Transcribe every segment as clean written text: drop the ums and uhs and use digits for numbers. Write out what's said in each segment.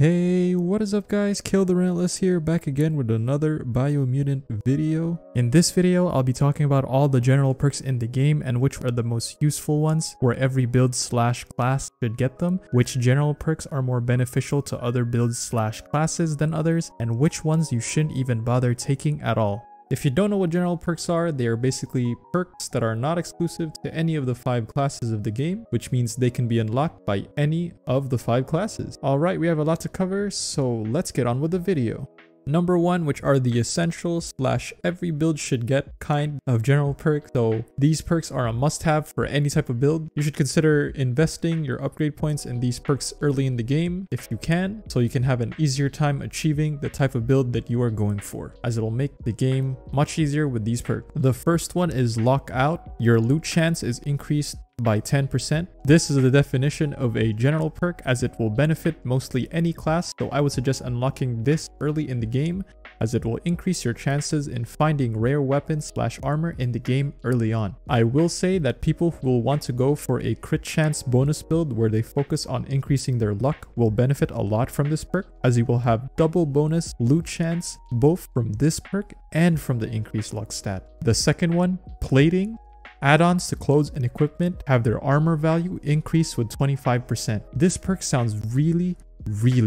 Hey, what is up guys, Kale the Relentless here, back again with another Biomutant video. In this video, I'll be talking about all the general perks in the game and which are the most useful ones, where every build slash class should get them, which general perks are more beneficial to other builds slash classes than others, and which ones you shouldn't even bother taking at all. If you don't know what general perks are, they are basically perks that are not exclusive to any of the 5 classes of the game, which means they can be unlocked by any of the 5 classes. Alright, we have a lot to cover, so let's get on with the video. Number 1, which are the essential slash every build should get kind of general perks. So these perks are a must-have for any type of build. You should consider investing your upgrade points in these perks early in the game if you can, so you can have an easier time achieving the type of build that you are going for, as it'll make the game much easier with these perks. The first one is Lock-Out. Your loot chance is increased by 10%. This is the definition of a general perk, as it will benefit mostly any class, so I would suggest unlocking this early in the game, as it will increase your chances in finding rare weapons slash armor in the game early on. I will say that people who will want to go for a crit chance bonus build where they focus on increasing their luck will benefit a lot from this perk, as you will have double bonus loot chance both from this perk and from the increased luck stat. The second one, Plating. Add-ons to clothes and equipment have their armor value increased with 25%. This perk sounds really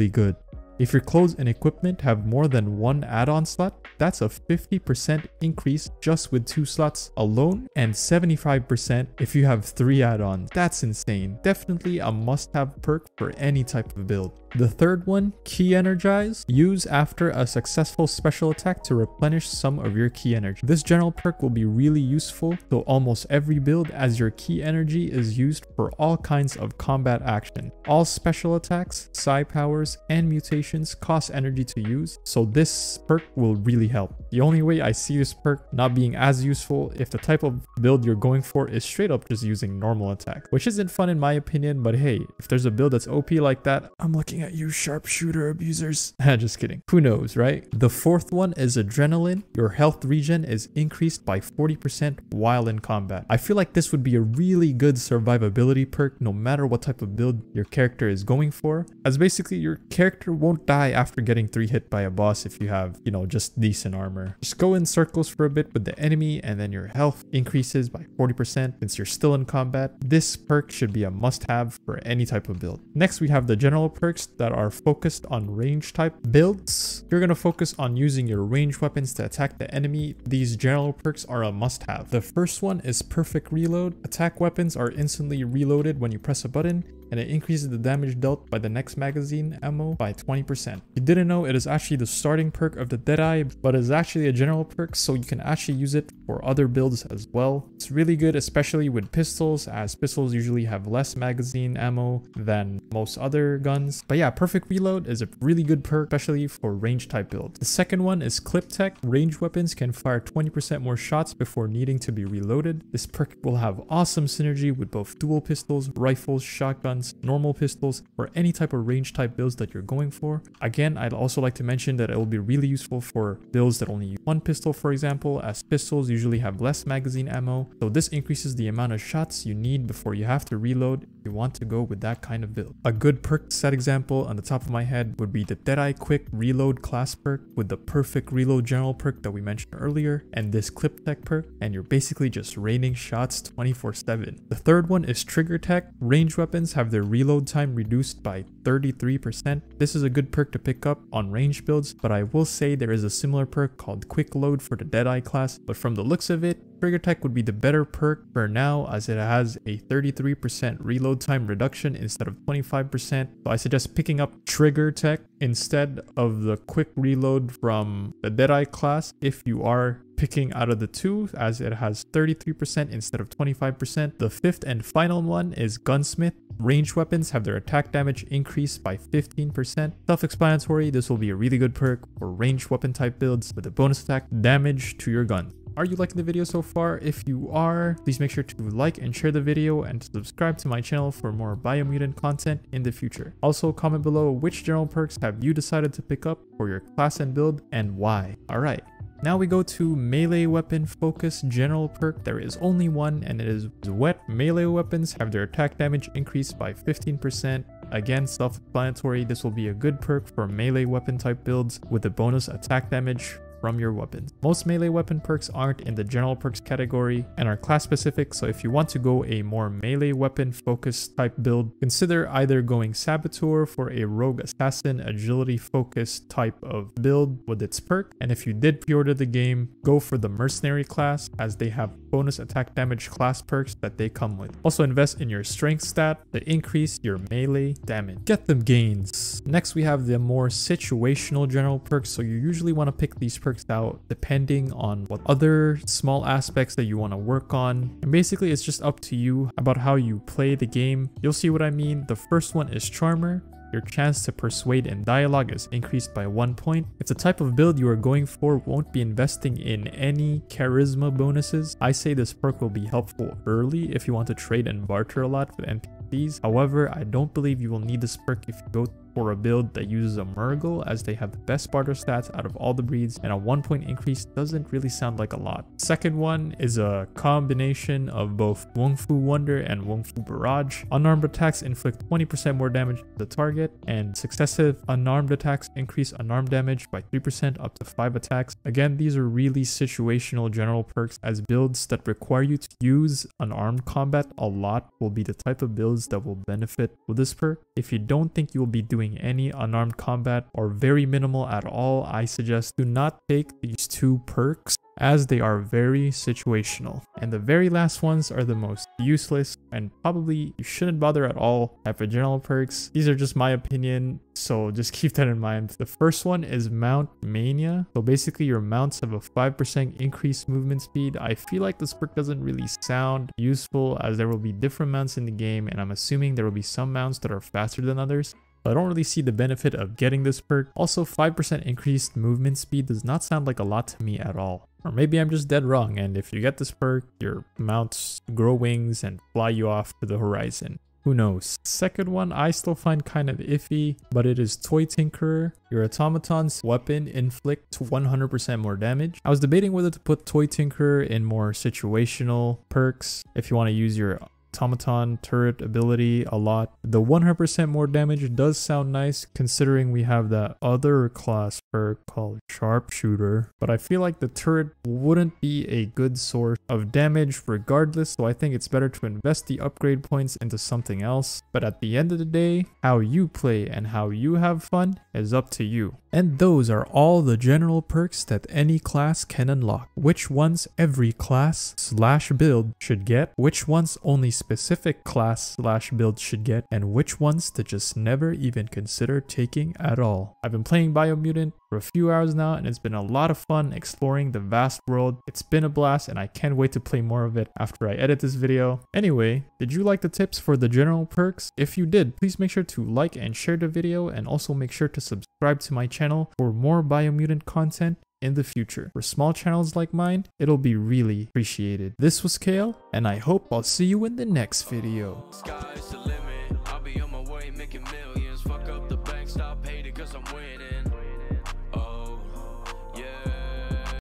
good. If your clothes and equipment have more than one add-on slot, that's a 50% increase just with 2 slots alone, and 75% if you have 3 add-ons. That's insane. Definitely a must-have perk for any type of build. The third one, Key Energize. Use after a successful special attack to replenish some of your key energy. This general perk will be really useful to almost every build, as your key energy is used for all kinds of combat action. All special attacks, psi powers, and mutations cost energy to use, so this perk will really help. The only way I see this perk not being as useful if the type of build you're going for is straight up just using normal attack, which isn't fun in my opinion, but hey, if there's a build that's OP like that, I'm looking at you sharpshooter abusers. Just kidding. Who knows, right? The fourth one is Adrenaline. Your health regen is increased by 40% while in combat. I feel like this would be a really good survivability perk no matter what type of build your character is going for, as basically your character won't die after getting 3 hit by a boss if you have, you know, just decent armor. Just go in circles for a bit with the enemy and then your health increases by 40% since you're still in combat. This perk should be a must-have for any type of build. Next, we have the general perks that are focused on range type builds. You're going to focus on using your range weapons to attack the enemy. These general perks are a must have. The first one is Perfect Reload. Attack weapons are instantly reloaded when you press a button, and it increases the damage dealt by the next magazine ammo by 20%. If you didn't know, it is actually the starting perk of the Deadeye, but it is actually a general perk, so you can actually use it for other builds as well. It's really good, especially with pistols, as pistols usually have less magazine ammo than most other guns. But yeah, Perfect Reload is a really good perk, especially for range type builds. The second one is Clip Tech. Range weapons can fire 20% more shots before needing to be reloaded. This perk will have awesome synergy with both dual pistols, rifles, shotguns, normal pistols, or any type of range type builds that you're going for. Again, I'd also like to mention that it will be really useful for builds that only use one pistol, for example, as pistols usually have less magazine ammo, so this increases the amount of shots you need before you have to reload if you want to go with that kind of build. A good perk set example on the top of my head would be the Deadeye Quick Reload class perk with the Perfect Reload general perk that we mentioned earlier, and this Clip Tech perk, and you're basically just raining shots 24/7. The third one is Trigger Tech. Range weapons have their reload time reduced by 33%. This is a good perk to pick up on range builds, but I will say there is a similar perk called Quick Load for the Deadeye class, but from the looks of it, Trigger Tech would be the better perk for now, as it has a 33% reload time reduction instead of 25%, so I suggest picking up Trigger Tech instead of the Quick Reload from the Deadeye class if you are picking out of the two, as it has 33% instead of 25%. The fifth and final one is Gunsmith. Range weapons have their attack damage increased by 15%. Self-explanatory, this will be a really good perk for range weapon type builds with a bonus attack damage to your gun. Are you liking the video so far? If you are, please make sure to like and share the video and subscribe to my channel for more Biomutant content in the future. Also, comment below which general perks have you decided to pick up for your class and build, and why. Alright, now we go to melee weapon focus general perk. There is only one, and it is Zwet. Melee weapons have their attack damage increased by 15%. Again, self-explanatory, this will be a good perk for melee weapon type builds with a bonus attack damage from your weapons. Most melee weapon perks aren't in the general perks category and are class specific, so if you want to go a more melee weapon focused type build, consider either going Saboteur for a rogue assassin agility focused type of build with its perk, and if you did pre-order the game, go for the mercenary class as they have bonus attack damage class perks that they come with. Also invest in your strength stat to increase your melee damage. Get them gains. Next we have the more situational general perks, so you usually want to pick these perks out depending on what other small aspects that you want to work on, and basically it's just up to you about how you play the game. You'll see what I mean. The first one is Charmer. Your chance to persuade in dialogue is increased by 1 point. If the type of build you are going for won't be investing in any charisma bonuses, I say this perk will be helpful early if you want to trade and barter a lot with NPCs. However, I don't believe you will need this perk if you go for a build that uses a Murgle, as they have the best barter stats out of all the breeds, and a 1 point increase doesn't really sound like a lot. Second one is a combination of both Wong Fu Wonder and Wong Fu Barrage. Unarmed attacks inflict 20% more damage to the target, and successive unarmed attacks increase unarmed damage by 3% up to 5 attacks. Again, these are really situational general perks, as builds that require you to use unarmed combat a lot will be the type of builds that will benefit with this perk. If you don't think you will be doing any unarmed combat or very minimal at all, I suggest do not take these two perks as they are very situational. And the very last ones are the most useless and probably you shouldn't bother at all type of general perks. These are just my opinion, so just keep that in mind. The first one is Mount Mania. So basically your mounts have a 5% increased movement speed. I feel like this perk doesn't really sound useful as there will be different mounts in the game, and I'm assuming there will be some mounts that are faster than others. I don't really see the benefit of getting this perk. Also, 5% increased movement speed does not sound like a lot to me at all. Or maybe I'm just dead wrong, and if you get this perk, your mounts grow wings and fly you off to the horizon. Who knows? Second one I still find kind of iffy, but it is Toy Tinkerer. Your automaton's weapon inflicts 100% more damage. I was debating whether to put Toy Tinkerer in more situational perks if you want to use your automaton turret ability a lot. The 100% more damage does sound nice considering we have that other class perk called Sharpshooter, but I feel like the turret wouldn't be a good source of damage regardless, so I think it's better to invest the upgrade points into something else. But at the end of the day, how you play and how you have fun is up to you. And those are all the general perks that any class can unlock. Which ones every class slash build should get, which ones only specific class slash build should get, and which ones to just never even consider taking at all. I've been playing Biomutant for a few hours now, and it's been a lot of fun exploring the vast world. It's been a blast, and I can't wait to play more of it after I edit this video. Anyway, did you like the tips for the general perks? If you did, please make sure to like and share the video, and also make sure to subscribe to my channel for more Biomutant content in the future. For small channels like mine, it'll be really appreciated. This was Kale, and I hope I'll see you in the next video. Sky's the limit, I'll be on my way making millions. Fuck up the bank, stop hating cause I'm winning.